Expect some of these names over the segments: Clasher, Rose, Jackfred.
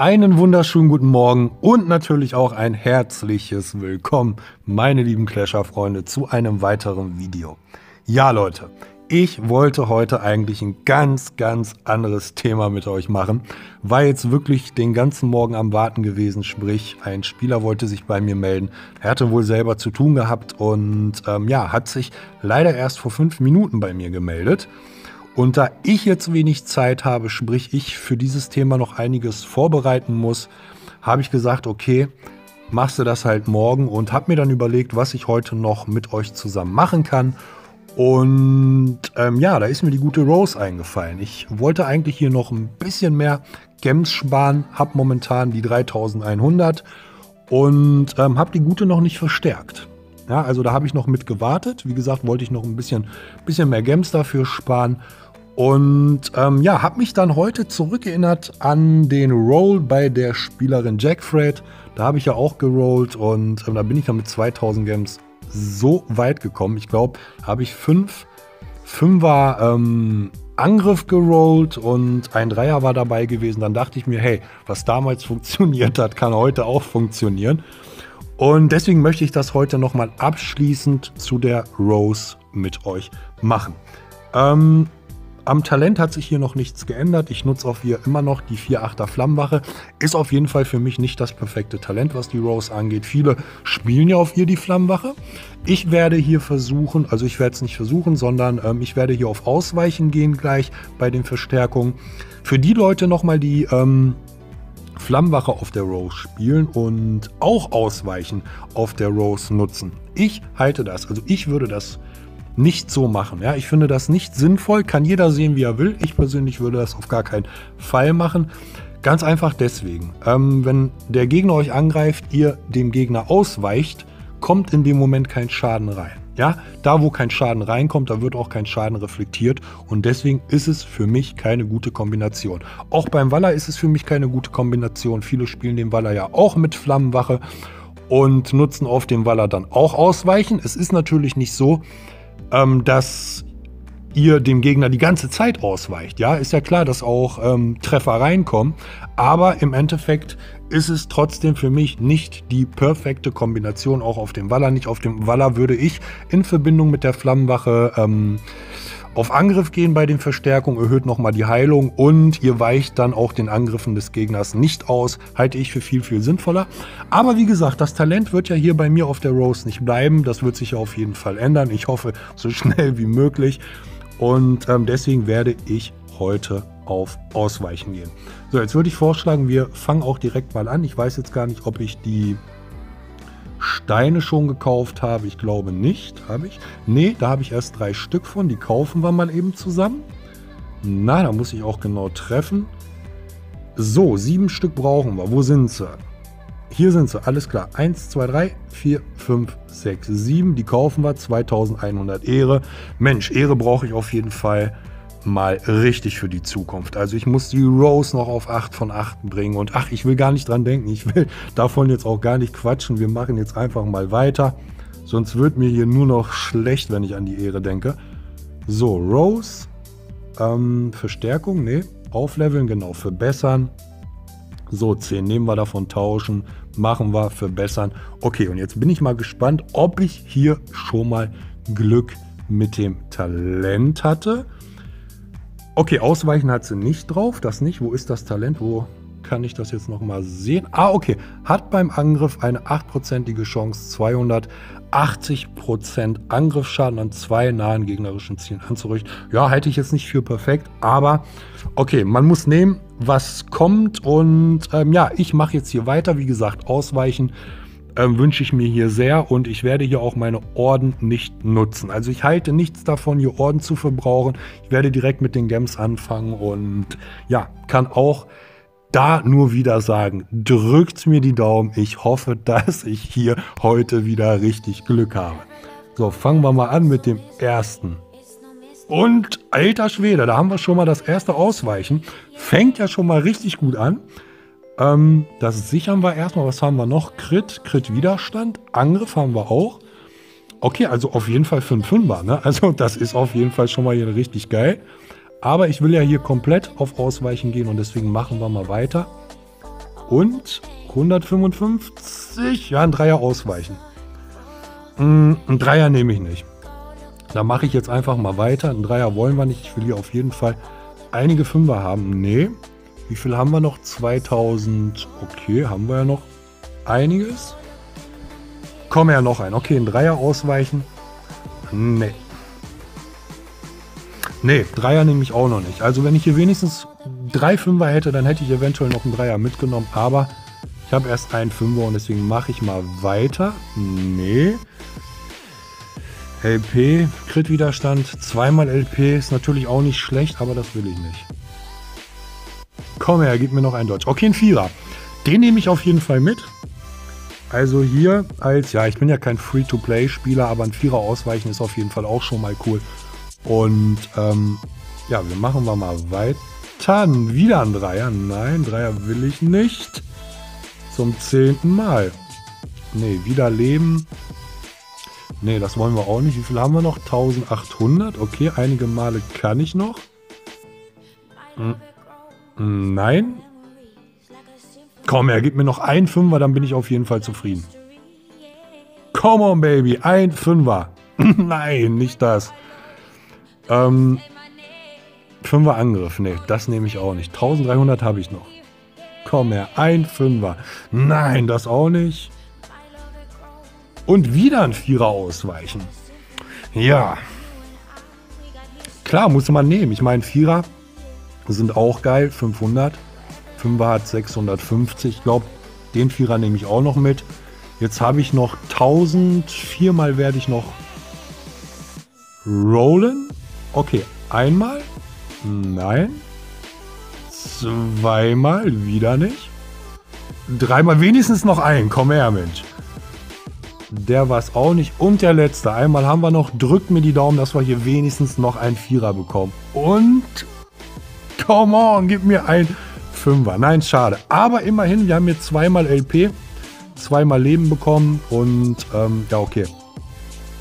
Einen wunderschönen guten Morgen und natürlich auch ein herzliches Willkommen, meine lieben Clasher-Freunde, zu einem weiteren Video. Ja, Leute, ich wollte heute eigentlich ein ganz anderes Thema mit euch machen. War jetzt wirklich den ganzen Morgen am Warten gewesen, sprich, ein Spieler wollte sich bei mir melden. Er hatte wohl selber zu tun gehabt und ja, hat sich leider erst vor 5 Minuten bei mir gemeldet. Und da ich jetzt wenig Zeit habe, sprich ich für dieses Thema noch einiges vorbereiten muss, habe ich gesagt, okay, machst du das halt morgen, und habe mir dann überlegt, was ich heute noch mit euch zusammen machen kann. Und ja, da ist mir die gute Rose eingefallen. Ich wollte eigentlich hier noch ein bisschen mehr Gems sparen, habe momentan die 3100 und habe die gute noch nicht verstärkt. Ja, also da habe ich noch mit gewartet. Wie gesagt, wollte ich noch ein bisschen mehr Gems dafür sparen. Und ja, habe mich dann heute zurückerinnert an den Roll bei der Spielerin Jackfred. Da habe ich ja auch gerollt und da bin ich dann mit 2000 Gems so weit gekommen. Ich glaube, habe ich 5er Angriff gerollt und ein 3er war dabei gewesen. Dann dachte ich mir, hey, was damals funktioniert hat, kann heute auch funktionieren. Und deswegen möchte ich das heute nochmal abschließend zu der Rose mit euch machen. Am Talent hat sich hier noch nichts geändert. Ich nutze auf ihr immer noch die 4-8er Flammenwache. Ist auf jeden Fall für mich nicht das perfekte Talent, was die Rose angeht. Viele spielen ja auf ihr die Flammenwache. Ich werde hier versuchen, also ich werde es nicht versuchen, sondern ich werde hier auf Ausweichen gehen gleich bei den Verstärkungen. Für die Leute nochmal, die Flammenwache auf der Rose spielen und auch Ausweichen auf der Rose nutzen. Ich halte das, also ich würde das nicht so machen. Ja, ich finde das nicht sinnvoll, kann jeder sehen, wie er will. Ich persönlich würde das auf gar keinen Fall machen. Ganz einfach deswegen, wenn der Gegner euch angreift, ihr dem Gegner ausweicht, kommt in dem Moment kein Schaden rein. Ja, da wo kein Schaden reinkommt, da wird auch kein Schaden reflektiert, und deswegen ist es für mich keine gute Kombination. Auch beim Waller ist es für mich keine gute Kombination. Viele spielen den Waller ja auch mit Flammenwache und nutzen auf dem Waller dann auch Ausweichen. Es ist natürlich nicht so, dass ihr dem Gegner die ganze Zeit ausweicht. Ja, ist ja klar, dass auch Treffer reinkommen, aber im Endeffekt ist es trotzdem für mich nicht die perfekte Kombination, auch auf dem Waller nicht. Auf dem Waller würde ich in Verbindung mit der Flammenwache auf Angriff gehen bei den Verstärkungen, erhöht nochmal die Heilung und ihr weicht dann auch den Angriffen des Gegners nicht aus. Halte ich für viel sinnvoller. Aber wie gesagt, das Talent wird ja hier bei mir auf der Rose nicht bleiben. Das wird sich ja auf jeden Fall ändern. Ich hoffe, so schnell wie möglich. Und deswegen werde ich heute auf Ausweichen gehen. So, jetzt würde ich vorschlagen, wir fangen auch direkt mal an. Ich weiß jetzt gar nicht, ob ich die Steine schon gekauft habe. Ich glaube nicht. Habe ich? Nee, da habe ich erst 3 Stück von. Die kaufen wir mal eben zusammen. Na, da muss ich auch genau treffen. So, 7 Stück brauchen wir. Wo sind sie? Hier sind sie, alles klar. 1, 2, 3, 4, 5, 6, 7. Die kaufen wir. 2100 Ehre. Mensch, Ehre brauche ich auf jeden Fall mal richtig für die Zukunft. Also ich muss die Rose noch auf 8 von 8 bringen. Und ach, ich will gar nicht dran denken. Ich will davon jetzt auch gar nicht quatschen. Wir machen jetzt einfach mal weiter. Sonst wird mir hier nur noch schlecht, wenn ich an die Ehre denke. So, Rose. Verstärkung, nee. Aufleveln, genau. Verbessern. So, 10 nehmen wir davon, tauschen, machen wir, verbessern. Okay, und jetzt bin ich mal gespannt, ob ich hier schon mal Glück mit dem Talent hatte. Okay, Ausweichen hat sie nicht drauf, das nicht. Wo ist das Talent? Wo kann ich das jetzt nochmal sehen? Ah, okay, hat beim Angriff eine 8%ige Chance, 280% Angriffsschaden an 2 nahen gegnerischen Zielen anzurichten. Ja, halte ich jetzt nicht für perfekt, aber okay, man muss nehmen, was kommt, und ja, ich mache jetzt hier weiter. Wie gesagt, Ausweichen wünsche ich mir hier sehr, und ich werde hier auch meine Orden nicht nutzen. Also ich halte nichts davon, hier Orden zu verbrauchen. Ich werde direkt mit den Gems anfangen und ja, kann auch da nur wieder sagen, drückt mir die Daumen. Ich hoffe, dass ich hier heute wieder richtig Glück habe. So, fangen wir mal an mit dem ersten. Und alter Schwede, da haben wir schon mal das erste Ausweichen. Fängt ja schon mal richtig gut an. Das sichern wir erstmal. Was haben wir noch? Crit, Crit-Widerstand, Angriff haben wir auch. Okay, also auf jeden Fall 5-5er, ne? Also das ist auf jeden Fall schon mal hier richtig geil. Aber ich will ja hier komplett auf Ausweichen gehen, und deswegen machen wir mal weiter. Und 155, ja, ein Dreier ausweichen. Ein Dreier nehme ich nicht. Da mache ich jetzt einfach mal weiter. Ein Dreier wollen wir nicht. Ich will hier auf jeden Fall einige Fünfer haben. Nee. Wie viel haben wir noch? 2000. Okay, haben wir ja noch einiges. Komm, ja, noch ein. Okay, ein Dreier ausweichen. Nee. Nee, Dreier nehme ich auch noch nicht. Also wenn ich hier wenigstens drei Fünfer hätte, dann hätte ich eventuell noch einen Dreier mitgenommen. Aber ich habe erst einen Fünfer und deswegen mache ich mal weiter. Nee. LP, Crit-Widerstand, zweimal LP ist natürlich auch nicht schlecht, aber das will ich nicht. Komm her, gib mir noch einen Dodge. Okay, ein Vierer. Den nehme ich auf jeden Fall mit. Also hier als, ja, ich bin ja kein Free-to-Play-Spieler, aber ein Vierer ausweichen ist auf jeden Fall auch schon mal cool. Und ja, wir machen mal weiter. Wieder ein Dreier. Nein, Dreier will ich nicht. Zum 10. Mal. Nee, wieder Leben. Nee, das wollen wir auch nicht. Wie viel haben wir noch? 1800. Okay, einige Male kann ich noch. Nein. Komm her, gib mir noch ein Fünfer, dann bin ich auf jeden Fall zufrieden. Come on, Baby, ein Fünfer. Nein, nicht das. Fünfer Angriff, nee, das nehme ich auch nicht. 1300 habe ich noch. Komm her, ein Fünfer. Nein, das auch nicht. Und wieder ein Vierer ausweichen. Ja. Klar, musste man nehmen. Ich meine, Vierer sind auch geil. 500. Fünfer hat 650. Ich glaube, den Vierer nehme ich auch noch mit. Jetzt habe ich noch 1000. Viermal werde ich noch rollen. Okay, einmal. Nein. Zweimal. Wieder nicht. Dreimal. Wenigstens noch einen. Komm her, Mensch. Der war es auch nicht. Und der letzte. Einmal haben wir noch. Drückt mir die Daumen, dass wir hier wenigstens noch einen Vierer bekommen. Und come on, gib mir einen Fünfer. Nein, schade. Aber immerhin, wir haben hier zweimal LP, zweimal Leben bekommen. Und ja, okay.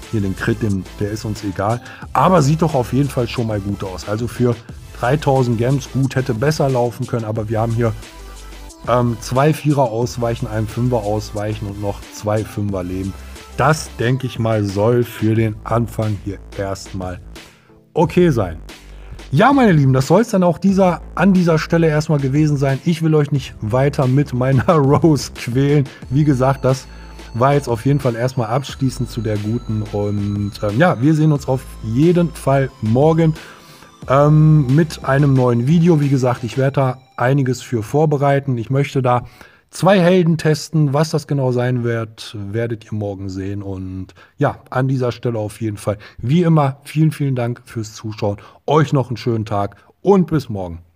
Hier den Crit, der ist uns egal. Aber sieht doch auf jeden Fall schon mal gut aus. Also für 3000 Gems gut, hätte besser laufen können. Aber wir haben hier zwei Vierer ausweichen, einen Fünfer ausweichen und noch zwei Fünfer leben. Das, denke ich mal, soll für den Anfang hier erstmal okay sein. Ja, meine Lieben, das soll es dann auch an dieser Stelle erstmal gewesen sein. Ich will euch nicht weiter mit meiner Rose quälen. Wie gesagt, das war jetzt auf jeden Fall erstmal abschließend zu der guten. Und ja, wir sehen uns auf jeden Fall morgen mit einem neuen Video. Wie gesagt, ich werde da einiges für vorbereiten. Ich möchte da zwei Helden testen. Was das genau sein wird, werdet ihr morgen sehen. Und ja, an dieser Stelle auf jeden Fall, wie immer, vielen, vielen Dank fürs Zuschauen. Euch noch einen schönen Tag und bis morgen.